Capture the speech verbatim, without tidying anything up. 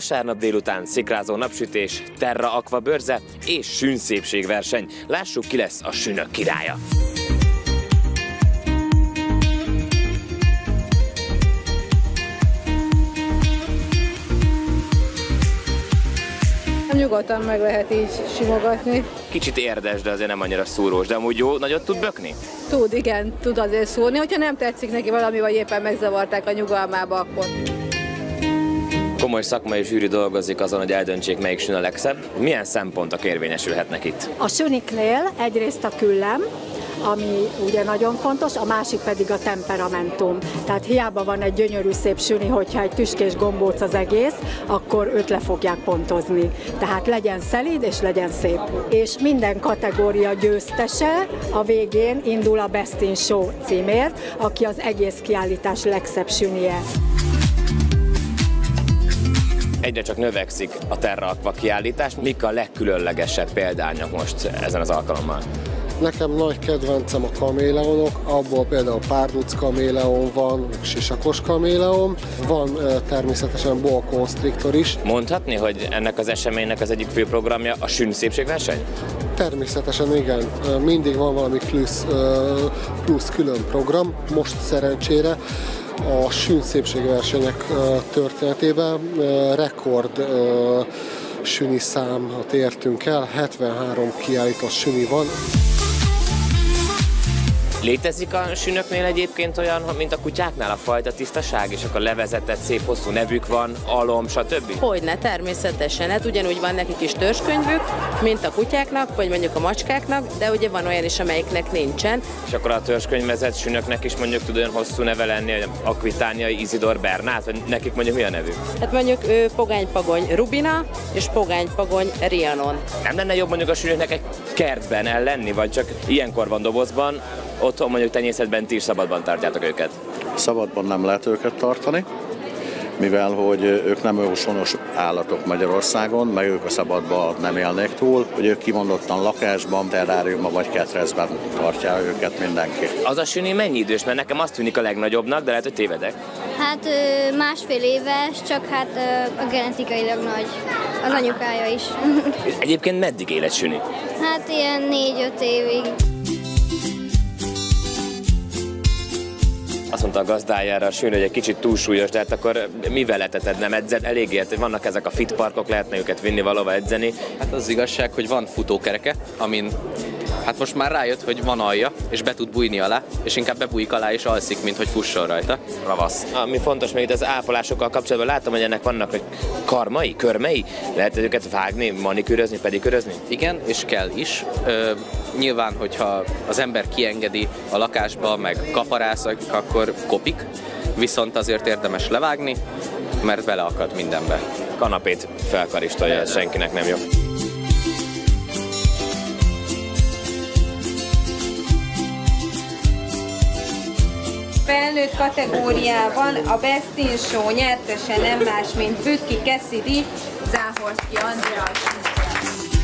Vasárnap délután szikrázó napsütés, Terra-Akva Börze és Sűni Szépségverseny. Lássuk, ki lesz a sünök királya. Nyugodtan meg lehet így simogatni. Kicsit érdes, de azért nem annyira szúrós, de amúgy jó, nagyot tud bökni? Tud, igen, tud azért szúrni, hogyha nem tetszik neki valami, vagy éppen megzavarták a nyugalmába, akkor... Komoly szakmai zsűri dolgozik azon, hogy eldöntsék, melyik sűn a legszebb. Milyen szempontok érvényesülhetnek itt? A sűniknél egyrészt a küllem, ami ugye nagyon fontos, a másik pedig a temperamentum. Tehát hiába van egy gyönyörű szép sűni, hogyha egy tüskés gombóc az egész, akkor őt le fogják pontozni. Tehát legyen szelíd és legyen szép. És minden kategória győztese a végén indul a Best in Show címért, aki az egész kiállítás legszebb sűnie. Egyre csak növekszik a Terra Aqua kiállítás. Mik a legkülönlegesebb példányok most ezen az alkalommal? Nekem nagy kedvencem a kaméleonok, abból például Párduc kaméleon van, Sisakos kaméleon, van természetesen Boa Constrictor is. Mondhatni, hogy ennek az eseménynek az egyik fő programja a Sűni Szépségverseny? Természetesen igen, mindig van valami plusz, plusz külön program, most szerencsére. A Sűni Szépségversenyek történetében rekord sűni számot értünk el, hetvenhárom kiállított sűni van. Létezik a sűnöknél egyébként olyan, mint a kutyáknál, a fajta tisztaság, és akkor levezetett, szép hosszú nevük van, alom, stb.? Hogyne, természetesen. Hát ugyanúgy van nekik is törzskönyvük, mint a kutyáknak, vagy mondjuk a macskáknak, de ugye van olyan is, amelyiknek nincsen. És akkor a törzskönyvezett sűnöknek is mondjuk tud olyan hosszú neve lenni, hogy Akvitániai Izidor Bernát, vagy nekik mondjuk mi a nevük? Hát mondjuk ő Pogánypagony Rubina és Pogánypagony Rianon. Nem lenne jobb mondjuk a sűnöknek egy kertben el lenni, vagy csak ilyenkor van dobozban? Otthon mondjuk tenyészetben ti is szabadban tartjátok őket? Szabadban nem lehet őket tartani, mivel hogy ők nem őshonos állatok Magyarországon, meg ők a szabadban nem élnek túl, hogy ők kimondottan lakásban, terráriumban vagy ketrezben tartja őket mindenki. Az a sűni mennyi idős? Mert nekem azt tűnik a legnagyobbnak, de lehet, hogy tévedek. Hát másfél éves, csak hát a genetikailag nagy. Az anyukája is. Egyébként meddig él egy sűni? Hát ilyen négy-öt évig. Azt mondta a gazdájára a sűni, hogy egy kicsit túlsúlyos, de hát akkor mivel eteted, nem edzed? Elég ért, vannak ezek a fitparkok, lehetne őket vinni valahova edzeni. Hát az igazság, hogy van futókereke, amin hát most már rájött, hogy van alja, és be tud bújni alá, és inkább bebújik alá és alszik, mint hogy fusson rajta. Ravasz. Ami fontos még itt az ápolásokkal kapcsolatban, látom, hogy ennek vannak karmai, körmei, lehet őket vágni, manikűrözni, pedikűrözni? Igen, és kell is. Ö, nyilván, hogyha az ember kiengedi a lakásba, meg kaparász, akkor kopik, viszont azért érdemes levágni, mert beleakad mindenbe. Kanapét felkaristolja, senkinek nem jó. Felnőtt kategóriában a Best in Show nyertese nem más, mint Bükki Keszidi Záhorszky András.